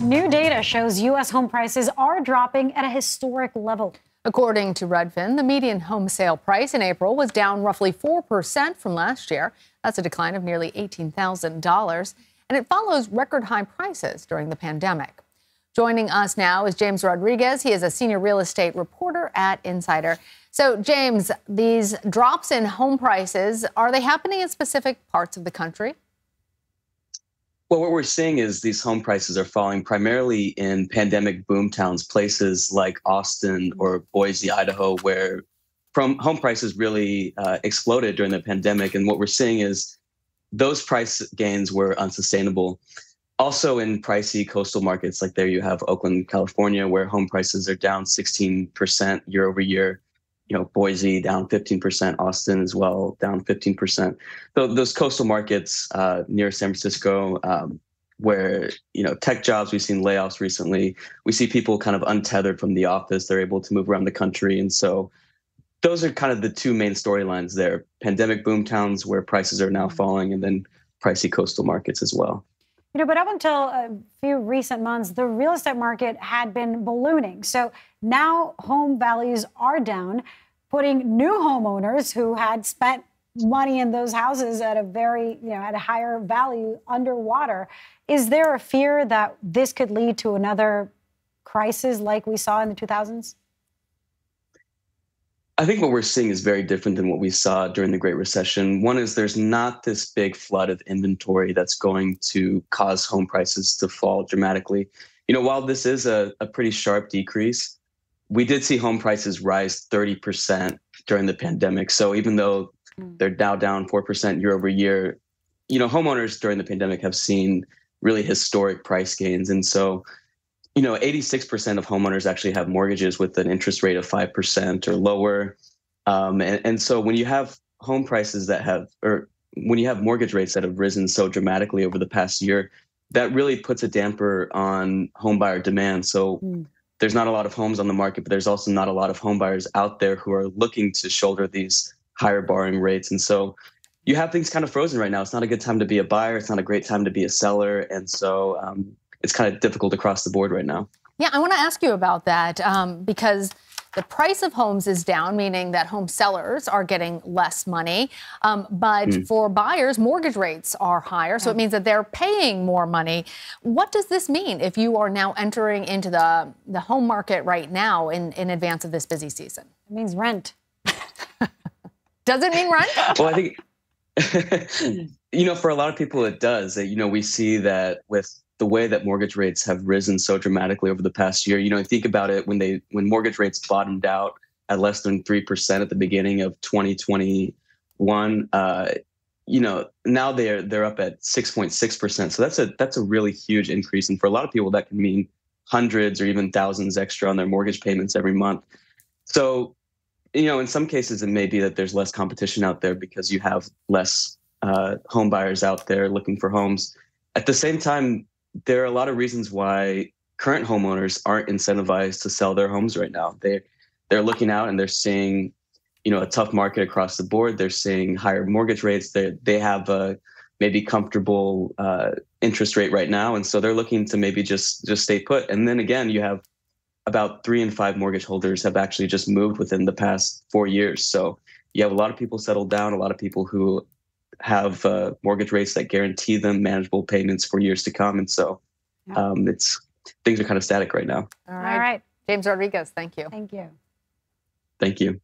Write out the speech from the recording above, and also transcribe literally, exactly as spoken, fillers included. New data shows U S home prices are dropping at a historic level. According to Redfin, the median home sale price in April was down roughly four percent from last year. That's a decline of nearly eighteen thousand dollars, and it follows record-high prices during the pandemic. Joining us now is James Rodriguez. He is a senior real estate reporter at Insider. So, James, these drops in home prices, are they happening in specific parts of the country? Well, what we're seeing is these home prices are falling primarily in pandemic boom towns, places like Austin or Boise, Idaho, where from home prices really uh, exploded during the pandemic. And what we're seeing is those price gains were unsustainable. Also in pricey coastal markets, like there you have Oakland, California, where home prices are down sixteen percent year over year. You know, Boise down fifteen percent, Austin as well, down fifteen percent. So those coastal markets uh, near San Francisco, um, where, you know, tech jobs, we've seen layoffs recently. We see people kind of untethered from the office. They're able to move around the country. And so those are kind of the two main storylines there. Pandemic boom towns where prices are now falling, and then pricey coastal markets as well. You know, but up until a few recent months, the real estate market had been ballooning. So now home values are down, putting new homeowners who had spent money in those houses at a very, you know, at a higher value underwater. Is there a fear that this could lead to another crisis like we saw in the two thousands? I think what we're seeing is very different than what we saw during the Great Recession. One is there's not this big flood of inventory that's going to cause home prices to fall dramatically. You know, while this is a, a pretty sharp decrease, we did see home prices rise thirty percent during the pandemic. So even though they're now down four percent year over year, you know, homeowners during the pandemic have seen really historic price gains. And so, you know, eighty-six percent of homeowners actually have mortgages with an interest rate of five percent or lower. Um, and, and so when you have home prices that have, or when you have mortgage rates that have risen so dramatically over the past year, that really puts a damper on homebuyer demand. So mm. there's not a lot of homes on the market, but there's also not a lot of homebuyers out there who are looking to shoulder these higher borrowing rates. And so you have things kind of frozen right now. It's not a good time to be a buyer. It's not a great time to be a seller. And so, um, it's kind of difficult across the board right now. Yeah, I want to ask you about that um, because the price of homes is down, meaning that home sellers are getting less money. Um, but mm. for buyers, mortgage rates are higher, so it means that they're paying more money. What does this mean if you are now entering into the, the home market right now in, in advance of this busy season? It means rent. Does it mean rent? Well, I think, you know, for a lot of people, it does. You know, we see that with the way that mortgage rates have risen so dramatically over the past year. You know, think about it, when they when mortgage rates bottomed out at less than three percent at the beginning of twenty twenty-one, uh, you know, now they're they're up at six point six percent. So that's a that's a really huge increase. And for a lot of people, that can mean hundreds or even thousands extra on their mortgage payments every month. So, you know, in some cases, it may be that there's less competition out there because you have less uh, home buyers out there looking for homes. At the same time, there are a lot of reasons why current homeowners aren't incentivized to sell their homes right now. They they're looking out and they're seeing, you know, a tough market across the board. They're seeing higher mortgage rates. They they have a maybe comfortable uh, interest rate right now, and so they're looking to maybe just just stay put. And then again, you have about three in five mortgage holders have actually just moved within the past four years. So you have a lot of people settled down, a lot of people who have uh, mortgage rates that guarantee them manageable payments for years to come. And so um, it's things are kind of static right now. All right. All right. James Rodriguez, thank you. Thank you. Thank you.